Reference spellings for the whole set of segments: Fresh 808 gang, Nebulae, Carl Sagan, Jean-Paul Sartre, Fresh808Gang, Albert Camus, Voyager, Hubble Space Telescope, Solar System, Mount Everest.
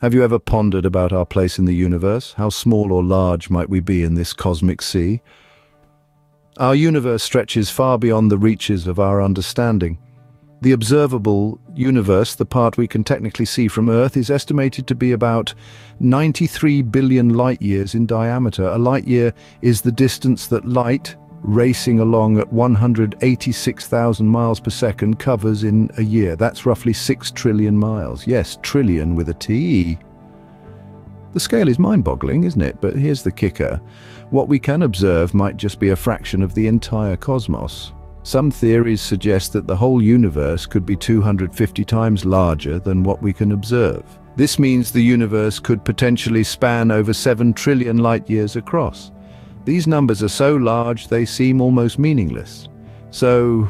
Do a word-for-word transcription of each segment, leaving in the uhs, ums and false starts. Have you ever pondered about our place in the universe? How small or large might we be in this cosmic sea? Our universe stretches far beyond the reaches of our understanding. The observable universe, the part we can technically see from Earth, is estimated to be about ninety-three billion light-years in diameter. A light-year is the distance that light, racing along at one hundred eighty-six thousand miles per second, covers in a year. That's roughly six trillion miles. Yes, trillion with a T E. The scale is mind-boggling, isn't it? But here's the kicker. What we can observe might just be a fraction of the entire cosmos. Some theories suggest that the whole universe could be two hundred fifty times larger than what we can observe. This means the universe could potentially span over seven trillion light-years across. These numbers are so large they seem almost meaningless. So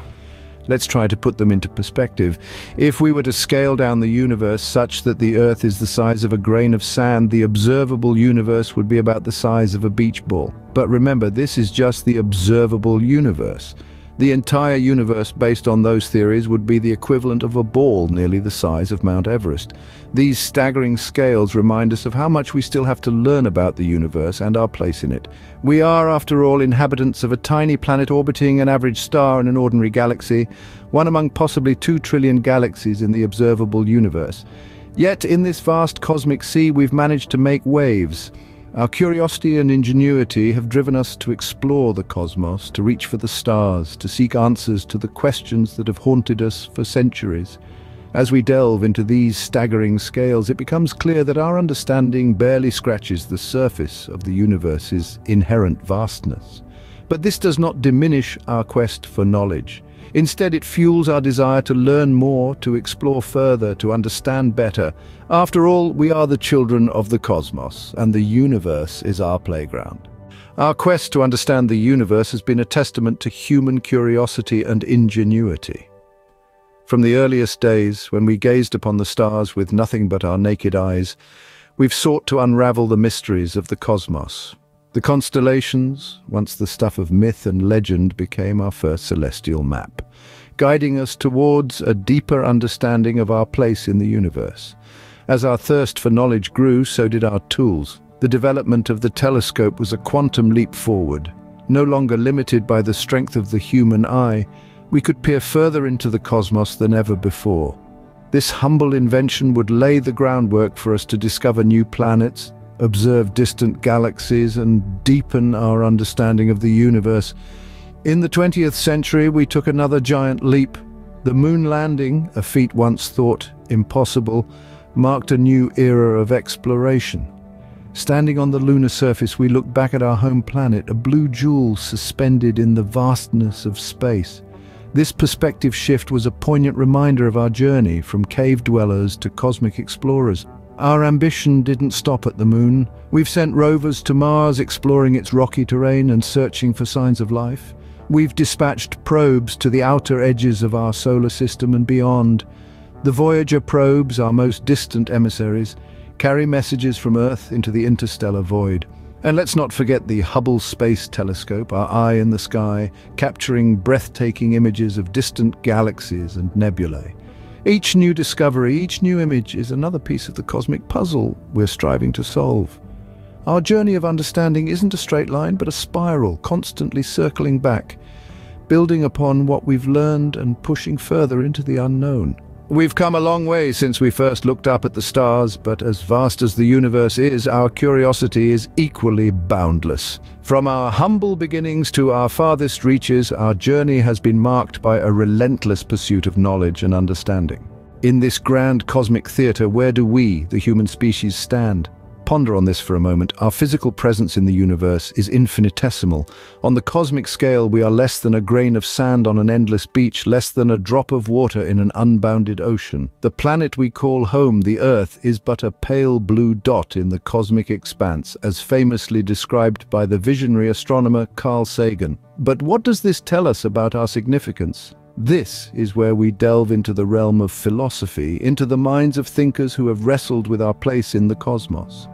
let's try to put them into perspective. If we were to scale down the universe such that the Earth is the size of a grain of sand, the observable universe would be about the size of a beach ball. But remember, this is just the observable universe. The entire universe, based on those theories, would be the equivalent of a ball nearly the size of Mount Everest. These staggering scales remind us of how much we still have to learn about the universe and our place in it. We are, after all, inhabitants of a tiny planet orbiting an average star in an ordinary galaxy, one among possibly two trillion galaxies in the observable universe. Yet, in this vast cosmic sea, we've managed to make waves. Our curiosity and ingenuity have driven us to explore the cosmos, to reach for the stars, to seek answers to the questions that have haunted us for centuries. As we delve into these staggering scales, it becomes clear that our understanding barely scratches the surface of the universe's inherent vastness. But this does not diminish our quest for knowledge. Instead, it fuels our desire to learn more, to explore further, to understand better. After all, we are the children of the cosmos, and the universe is our playground. Our quest to understand the universe has been a testament to human curiosity and ingenuity. From the earliest days, when we gazed upon the stars with nothing but our naked eyes, we've sought to unravel the mysteries of the cosmos. The constellations, once the stuff of myth and legend, became our first celestial map, guiding us towards a deeper understanding of our place in the universe. As our thirst for knowledge grew, so did our tools. The development of the telescope was a quantum leap forward. No longer limited by the strength of the human eye, we could peer further into the cosmos than ever before. This humble invention would lay the groundwork for us to discover new planets, observe distant galaxies, and deepen our understanding of the universe. In the twentieth century, we took another giant leap. The moon landing, a feat once thought impossible, marked a new era of exploration. Standing on the lunar surface, we look back at our home planet, a blue jewel suspended in the vastness of space. This perspective shift was a poignant reminder of our journey from cave dwellers to cosmic explorers. Our ambition didn't stop at the moon. We've sent rovers to Mars, exploring its rocky terrain and searching for signs of life. We've dispatched probes to the outer edges of our solar system and beyond. The Voyager probes, our most distant emissaries, carry messages from Earth into the interstellar void. And let's not forget the Hubble Space Telescope, our eye in the sky, capturing breathtaking images of distant galaxies and nebulae. Each new discovery, each new image is another piece of the cosmic puzzle we're striving to solve. Our journey of understanding isn't a straight line, but a spiral, constantly circling back, building upon what we've learned and pushing further into the unknown. We've come a long way since we first looked up at the stars, but as vast as the universe is, our curiosity is equally boundless. From our humble beginnings to our farthest reaches, our journey has been marked by a relentless pursuit of knowledge and understanding. In this grand cosmic theater, where do we, the human species, stand? Ponder on this for a moment. Our physical presence in the universe is infinitesimal. On the cosmic scale, we are less than a grain of sand on an endless beach, less than a drop of water in an unbounded ocean. The planet we call home, the Earth, is but a pale blue dot in the cosmic expanse, as famously described by the visionary astronomer Carl Sagan. But what does this tell us about our significance? This is where we delve into the realm of philosophy, into the minds of thinkers who have wrestled with our place in the cosmos.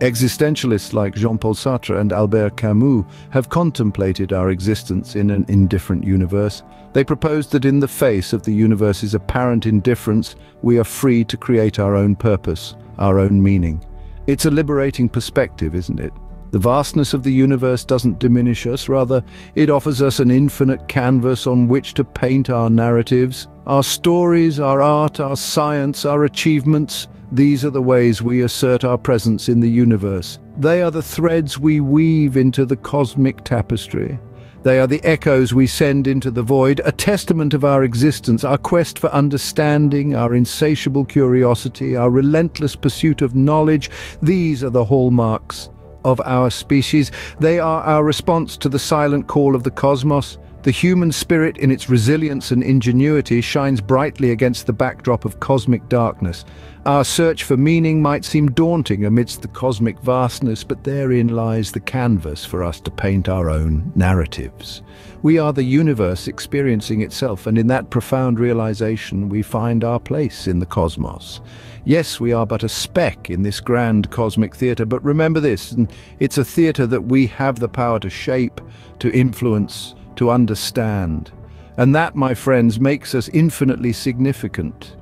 Existentialists like Jean-Paul Sartre and Albert Camus have contemplated our existence in an indifferent universe. They proposed that in the face of the universe's apparent indifference, we are free to create our own purpose, our own meaning. It's a liberating perspective, isn't it? The vastness of the universe doesn't diminish us, rather it offers us an infinite canvas on which to paint our narratives, our stories, our art, our science, our achievements. These are the ways we assert our presence in the universe. They are the threads we weave into the cosmic tapestry. They are the echoes we send into the void, a testament of our existence, our quest for understanding, our insatiable curiosity, our relentless pursuit of knowledge. These are the hallmarks of our species. They are our response to the silent call of the cosmos. The human spirit, in its resilience and ingenuity, shines brightly against the backdrop of cosmic darkness. Our search for meaning might seem daunting amidst the cosmic vastness, but therein lies the canvas for us to paint our own narratives. We are the universe experiencing itself, and in that profound realization we find our place in the cosmos. Yes, we are but a speck in this grand cosmic theatre, but remember this, it's a theatre that we have the power to shape, to influence, to understand. And that, my friends, makes us infinitely significant.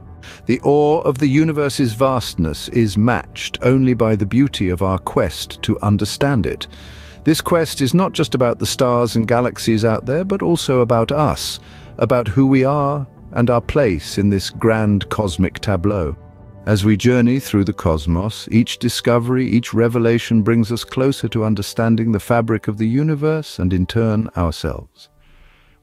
The awe of the universe's vastness is matched only by the beauty of our quest to understand it. This quest is not just about the stars and galaxies out there, but also about us, about who we are and our place in this grand cosmic tableau. As we journey through the cosmos, each discovery, each revelation brings us closer to understanding the fabric of the universe and, in turn, ourselves.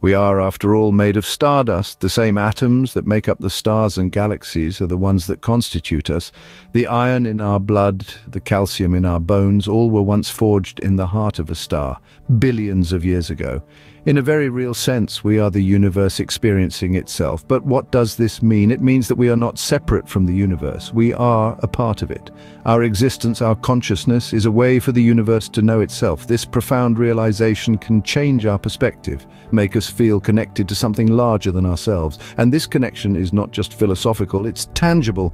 We are, after all, made of stardust. The same atoms that make up the stars and galaxies are the ones that constitute us. The iron in our blood, the calcium in our bones, all were once forged in the heart of a star, billions of years ago. In a very real sense, we are the universe experiencing itself. But what does this mean? It means that we are not separate from the universe. We are a part of it. Our existence, our consciousness, is a way for the universe to know itself. This profound realization can change our perspective, make us feel connected to something larger than ourselves. And this connection is not just philosophical, it's tangible.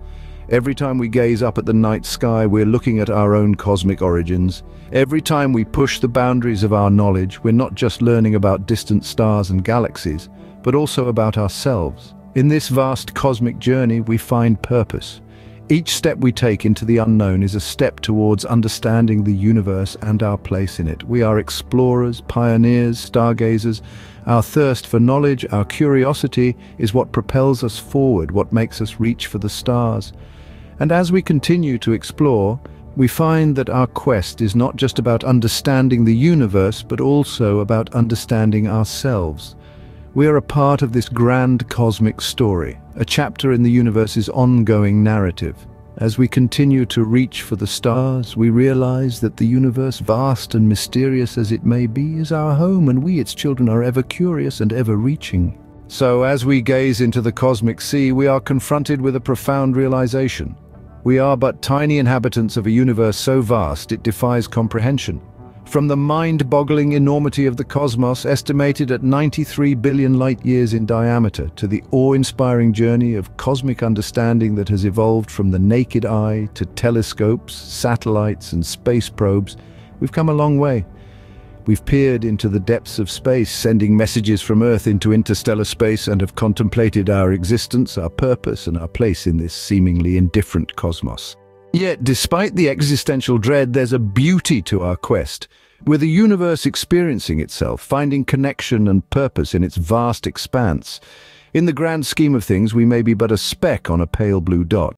Every time we gaze up at the night sky, we're looking at our own cosmic origins. Every time we push the boundaries of our knowledge, we're not just learning about distant stars and galaxies, but also about ourselves. In this vast cosmic journey, we find purpose. Each step we take into the unknown is a step towards understanding the universe and our place in it. We are explorers, pioneers, stargazers. Our thirst for knowledge, our curiosity, is what propels us forward, what makes us reach for the stars. And as we continue to explore, we find that our quest is not just about understanding the universe, but also about understanding ourselves. We are a part of this grand cosmic story, a chapter in the universe's ongoing narrative. As we continue to reach for the stars, we realize that the universe, vast and mysterious as it may be, is our home, and we, its children, are ever curious and ever reaching. So as we gaze into the cosmic sea, we are confronted with a profound realization. We are but tiny inhabitants of a universe so vast it defies comprehension. From the mind-boggling enormity of the cosmos, estimated at ninety-three billion light-years in diameter, to the awe-inspiring journey of cosmic understanding that has evolved from the naked eye to telescopes, satellites, and space probes, we've come a long way. We've peered into the depths of space, sending messages from Earth into interstellar space, and have contemplated our existence, our purpose, and our place in this seemingly indifferent cosmos. Yet, despite the existential dread, there's a beauty to our quest. We're the universe experiencing itself, finding connection and purpose in its vast expanse. In the grand scheme of things, we may be but a speck on a pale blue dot,